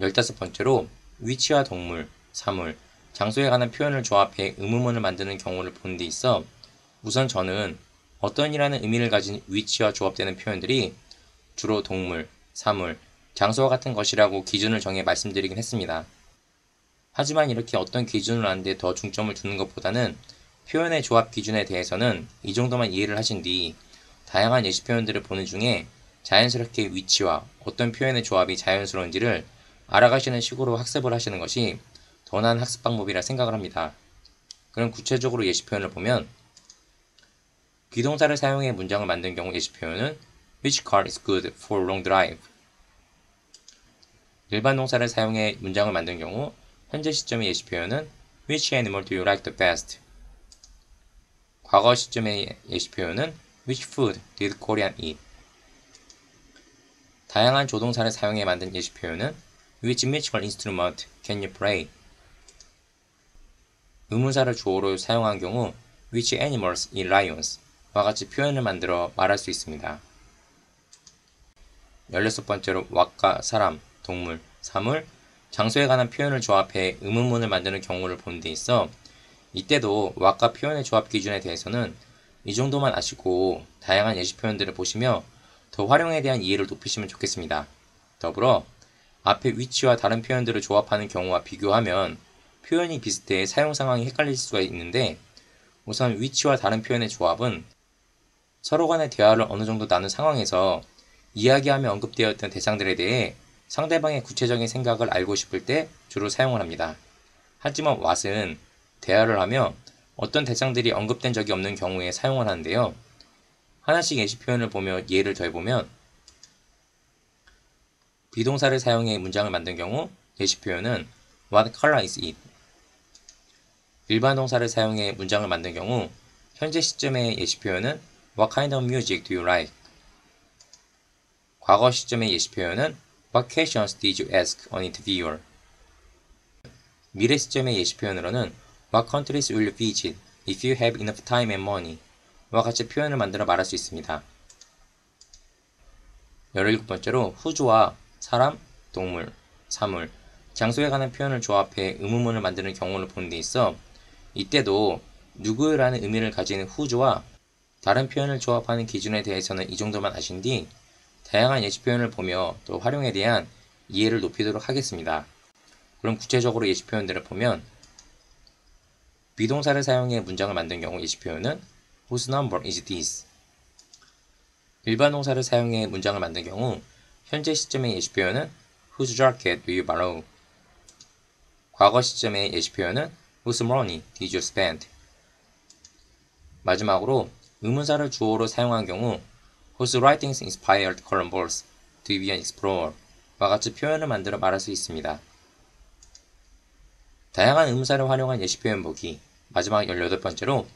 15번째로 위치와 동물, 사물, 장소에 관한 표현을 조합해 의문문을 만드는 경우를 본 데 있어 우선 저는 어떤이라는 의미를 가진 위치와 조합되는 표현들이 주로 동물, 사물, 장소와 같은 것이라고 기준을 정해 말씀드리긴 했습니다. 하지만 이렇게 어떤 기준을 아는 데 더 중점을 두는 것보다는 표현의 조합 기준에 대해서는 이 정도만 이해를 하신 뒤 다양한 예시 표현들을 보는 중에 자연스럽게 위치와 어떤 표현의 조합이 자연스러운지를 알아가시는 식으로 학습을 하시는 것이 더 나은 학습 방법이라 생각을 합니다. 그럼 구체적으로 예시 표현을 보면 비동사를 사용해 문장을 만든 경우 예시 표현은 Which car is good for long drive? 일반 동사를 사용해 문장을 만든 경우 현재 시점의 예시 표현은 Which animal do you like the best? 과거 시점의 예시 표현은 Which food did Korean eat? 다양한 조동사를 사용해 만든 예시 표현은 Which musical instrument can you play? 의문사를 주어로 사용한 경우 Which animals eat lions? 와 같이 표현을 만들어 말할 수 있습니다. 16번째로 왓과 사람, 동물, 사물, 장소에 관한 표현을 조합해 의문문을 만드는 경우를 본 데 있어 이때도 왓과 표현의 조합 기준에 대해서는 이 정도만 아시고 다양한 예시 표현들을 보시며 더 활용에 대한 이해를 높이시면 좋겠습니다. 더불어 앞에 위치와 다른 표현들을 조합하는 경우와 비교하면 표현이 비슷해 사용 상황이 헷갈릴 수가 있는데 우선 위치와 다른 표현의 조합은 서로 간의 대화를 어느 정도 나눈 상황에서 이야기하며 언급되었던 대상들에 대해 상대방의 구체적인 생각을 알고 싶을 때 주로 사용을 합니다. 하지만 what은 대화를 하며 어떤 대상들이 언급된 적이 없는 경우에 사용을 하는데요. 하나씩 예시 표현을 보며 예를 더해보면 비동사를 사용해 문장을 만든 경우 예시 표현은 What color is it? 일반 동사를 사용해 문장을 만든 경우 현재 시점의 예시 표현은 What kind of music do you like? 과거 시점의 예시 표현은 What questions did you ask an interviewer? 미래 시점의 예시 표현으로는 What countries will you visit if you have enough time and money? 와 같이 표현을 만들어 말할 수 있습니다. 17번째로 후주와 사람, 동물, 사물, 장소에 관한 표현을 조합해 의문문을 만드는 경우를 본 데 있어 이때도 누구라는 의미를 가진 후주와 다른 표현을 조합하는 기준에 대해서는 이 정도만 아신 뒤 다양한 예시 표현을 보며 또 활용에 대한 이해를 높이도록 하겠습니다. 그럼 구체적으로 예시 표현들을 보면 비동사를 사용해 문장을 만든 경우 예시 표현은 Whose number is this? 일반 동사를 사용해 문장을 만든 경우 현재 시점의 예시 표현은 Whose jacket do you borrow? 과거 시점의 예시 표현은 Whose money did you spend? 마지막으로 의문사를 주어로 사용한 경우 Whose writings inspired Columbus to be an explorer? 와 같이 표현을 만들어 말할 수 있습니다. 다양한 의문사를 활용한 예시 표현 보기 마지막 18번째로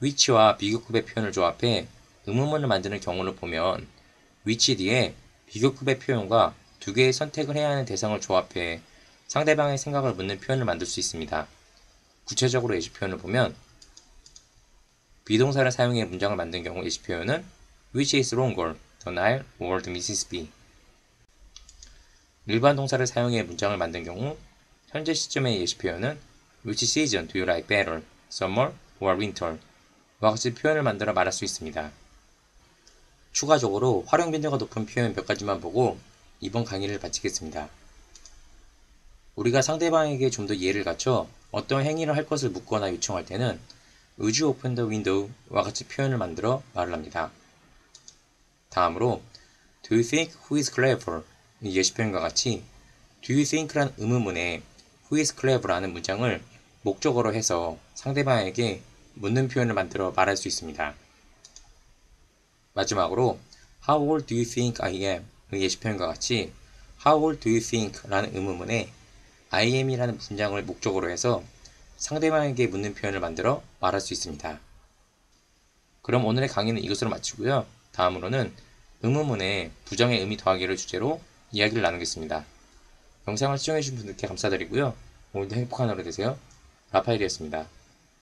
위치와 비교급의 표현을 조합해 의문문을 만드는 경우를 보면 위치 뒤에 비교급의 표현과 두 개의 선택을 해야 하는 대상을 조합해 상대방의 생각을 묻는 표현을 만들 수 있습니다. 구체적으로 예시 표현을 보면 비동사를 사용해 문장을 만든 경우 예시 표현은 Which is longer, the Nile or the Mississippi? 일반 동사를 사용해 문장을 만든 경우 현재 시점의 예시 표현은 Which season do you like better, summer or winter? 와 같이 표현을 만들어 말할 수 있습니다. 추가적으로 활용 빈도가 높은 표현 몇 가지만 보고 이번 강의를 마치겠습니다. 우리가 상대방에게 좀 더 이해를 갖춰 어떤 행위를 할 것을 묻거나 요청할 때는 Would you open the window와 같이 표현을 만들어 말을 합니다. 다음으로 Do you think who is clever? 이 예시 표현과 같이 Do you think란 의문문에 who is clever라는 문장을 목적어로 해서 상대방에게 묻는 표현을 만들어 말할 수 있습니다. 마지막으로 How old do you think I am? 이 예시 표현과 같이 How old do you think? 라는 의문문에 I am이라는 문장을 목적어로 해서 상대방에게 묻는 표현을 만들어 말할 수 있습니다. 그럼 오늘의 강의는 이것으로 마치고요. 다음으로는 의문문에 부정의 의미 더하기를 주제로 이야기를 나누겠습니다. 영상을 시청해주신 분들께 감사드리고요. 오늘도 행복한 하루 되세요. 라파엘이었습니다.